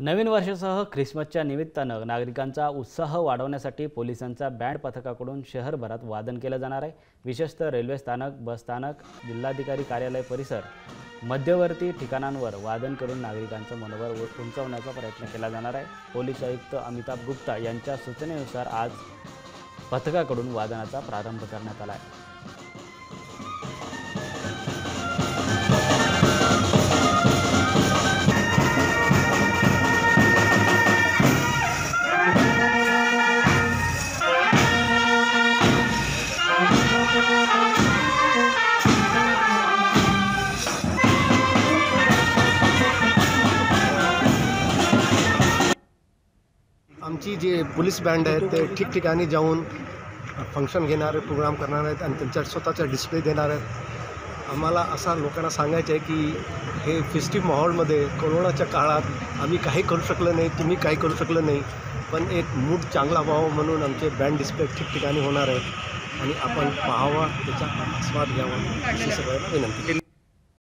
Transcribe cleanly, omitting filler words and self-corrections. नवीन वर्षासह ख्रिसमसच्या निमित्तानं नागरिकांचा उत्साह वाढवण्यासाठी पोलिसांचा बँड पथकाकडून शहरभरात वादन केलं जाणार आहे। विशेषतः रेल्वे स्थानक, बस स्थानक, जिल्हाधिकारी कार्यालय परिसर, मध्यवर्ती ठिकाणांवर वादन करून नागरिकांचं मनोबल उंचावण्याचा प्रयत्न केला जाणार आहे। पोलीस आयुक्त अमिताभ गुप्ता यांच्या सूचनेनुसार आज पथकाकडून वादनाचा प्रारंभ करण्यात आला आहे। आमची जे पोलीस बँड आहे ते ठिकठिकाणी जाऊन फंक्शन घेणार आहेत, प्रोग्राम करणार आहेत आणि त्यांच्या स्वतःचा डिस्प्ले देणार आहेत। आम्हाला असा लोकांना सांगायचं आहे की हे फेस्टिव्ह माहोलमध्ये कोरोनाच्या काळात आम्ही काही करू शकलो नाही, तुम्ही काही करू शकलो नाही, पण एक मूड चांगला व्हावा म्हणून आमचे बँड डिस्प्ले ठिकठिकाणी होणार आहेत आणि आपण पाहावा, त्याचा आस्वाद घ्यावा अशी सगळ्यांना विनंती।